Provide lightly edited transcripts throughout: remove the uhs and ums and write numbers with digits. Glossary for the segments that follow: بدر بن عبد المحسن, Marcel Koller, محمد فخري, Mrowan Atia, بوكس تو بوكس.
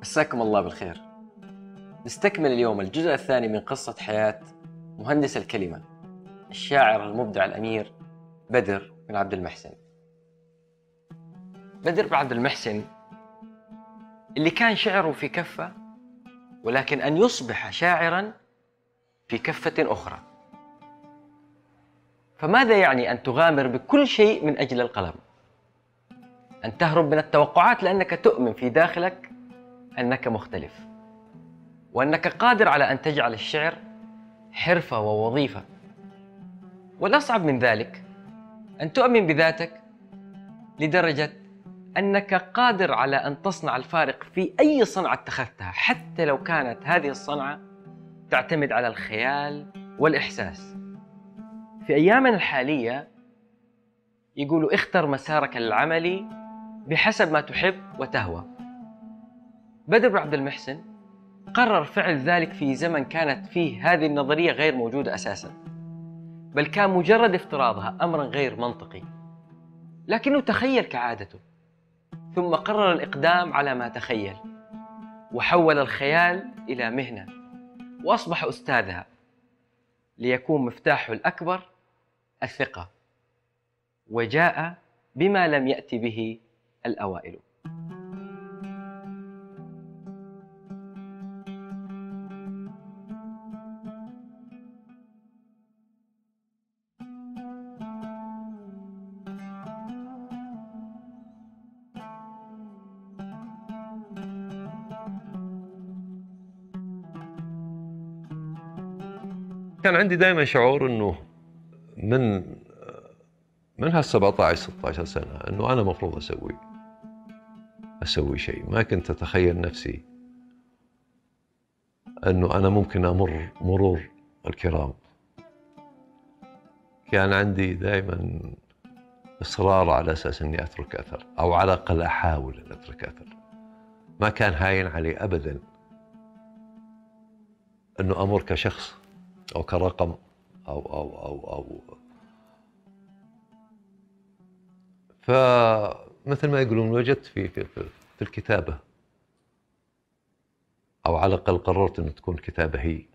مساكم الله بالخير. نستكمل اليوم الجزء الثاني من قصة حياة مهندس الكلمة الشاعر المبدع الأمير بدر بن عبد المحسن. بدر بن عبد المحسن اللي كان شعره في كفة، ولكن أن يصبح شاعراً في كفة أخرى. فماذا يعني أن تغامر بكل شيء من أجل القلم؟ أن تهرب من التوقعات لأنك تؤمن في داخلك أنك مختلف، وأنك قادر على أن تجعل الشعر حرفة ووظيفة. والأصعب من ذلك أن تؤمن بذاتك لدرجة أنك قادر على أن تصنع الفارق في أي صنعة اتخذتها، حتى لو كانت هذه الصنعة تعتمد على الخيال والإحساس. في أيامنا الحالية يقولوا اختر مسارك العملي بحسب ما تحب وتهوى. بدر بن عبد المحسن قرر فعل ذلك في زمن كانت فيه هذه النظرية غير موجودة أساساً، بل كان مجرد افتراضها أمراً غير منطقي، لكنه تخيل كعادته، ثم قرر الإقدام على ما تخيل، وحول الخيال إلى مهنة، وأصبح أستاذها، ليكون مفتاحه الأكبر الثقة، وجاء بما لم يأتي به الأوائل. كان عندي دائما شعور انه من هال 17 سنه انه انا مفروض اسوي شيء. ما كنت اتخيل نفسي انه انا ممكن امر مرور الكرام. كان عندي دائما اصرار على اساس اني اترك اثر، او على الاقل احاول ان اترك اثر. ما كان هاين علي ابدا انه امر كشخص أو كرقم أو أو أو أو فمثل ما يقولون وجدت في الكتابة، أو على الأقل قررت أن تكون الكتابة هي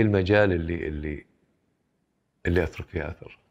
المجال اللي أترك فيه أثر.